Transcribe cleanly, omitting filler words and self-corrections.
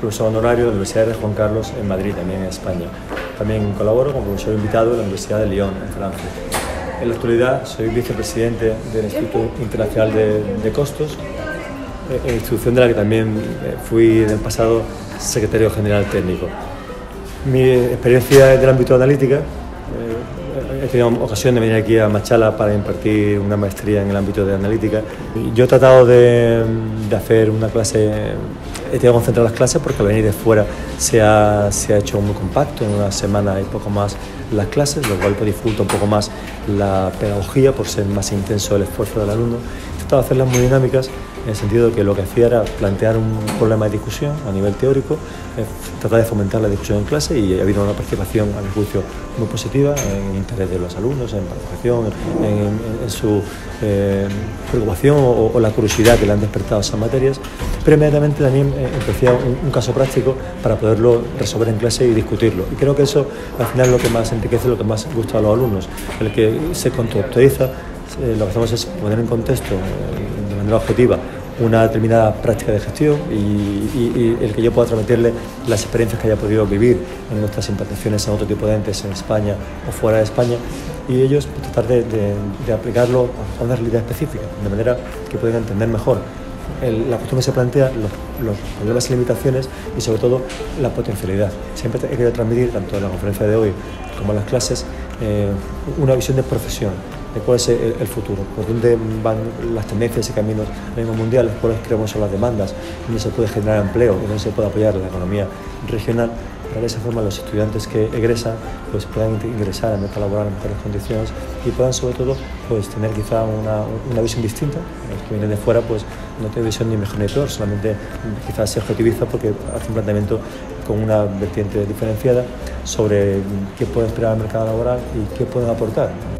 profesor honorario de la Universidad de Juan Carlos en Madrid, también en España. También colaboro como profesor invitado de la Universidad de Lyon, en Francia. En la actualidad soy vicepresidente del Instituto Internacional de Costos, institución de la que también fui en el pasado secretario general técnico. Mi experiencia es del ámbito analítica. He tenido ocasión de venir aquí a Machala para impartir una maestría en el ámbito de analítica. Yo he tratado de hacer una clase, he tenido que concentrar las clases porque al venir de fuera se ha hecho muy compacto, en una semana hay poco más las clases, lo cual dificulta un poco más la pedagogía por ser más intenso el esfuerzo del alumno. He tratado de hacerlas muy dinámicas en el sentido de que lo que hacía era plantear un problema de discusión a nivel teórico, tratar de fomentar la discusión en clase y ha habido una participación a mi juicio muy positiva en interés de los alumnos, en participación, en su preocupación o la curiosidad que le han despertado esas materias. Pero inmediatamente también empecé un caso práctico para poderlo resolver en clase y discutirlo. Y creo que eso al final es lo que más enriquece, lo que más gusta a los alumnos, el que se contextualiza. Lo que hacemos es poner en contexto de manera objetiva una determinada práctica de gestión y el que yo pueda transmitirle las experiencias que haya podido vivir en nuestras implantaciones en otro tipo de entes, en España o fuera de España, y ellos tratar de aplicarlo a una realidad específica, de manera que puedan entender mejor la cuestión que se plantea, los problemas y limitaciones y sobre todo la potencialidad. Siempre he querido transmitir, tanto en la conferencia de hoy como en las clases, una visión de profesión, de cuál es el futuro, por dónde van las tendencias y caminos a nivel mundial, cuáles creemos son las demandas, dónde se puede generar empleo, dónde se puede apoyar la economía regional, para de esa forma los estudiantes que egresan pues, puedan ingresar al mercado laboral en mejores condiciones y puedan sobre todo pues, tener quizá una visión distinta. Los que vienen de fuera pues, no tienen visión ni mejor ni peor, solamente quizás se objetiviza porque hace un planteamiento con una vertiente diferenciada sobre qué puede esperar el mercado laboral y qué pueden aportar.